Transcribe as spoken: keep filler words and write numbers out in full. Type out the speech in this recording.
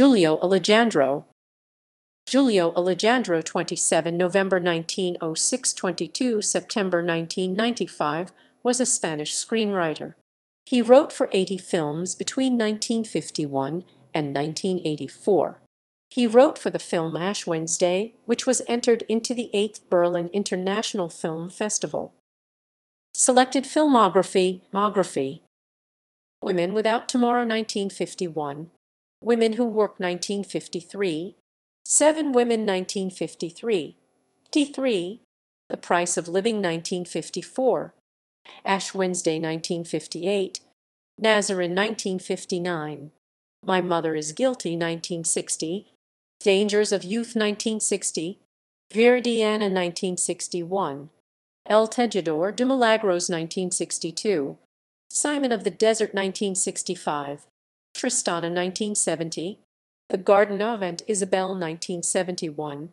Julio Alejandro. Julio Alejandro, twenty-seven November nineteen oh six, twenty-two September nineteen ninety-five, was a Spanish screenwriter. He wrote for eighty films between nineteen fifty-one and nineteen eighty-four. He wrote for the film Ash Wednesday, which was entered into the eighth Berlin International Film Festival. Selected filmography. Filmography. Women Without Tomorrow, nineteen fifty-one. Women Who Work, nineteen fifty-three. Seven Women, nineteen fifty-three. D three. The Price of Living, nineteen fifty-four. Ash Wednesday, nineteen fifty-eight. Nazarin, nineteen fifty-nine. My Mother Is Guilty, nineteen sixty. Dangers of Youth, nineteen sixty. Viridiana, nineteen sixty-one. El Tejedor de Milagros, nineteen sixty-two. Simon of the Desert, nineteen sixty-five. Tristana, nineteen seventy. The Garden of Aunt Isabel, nineteen seventy-one.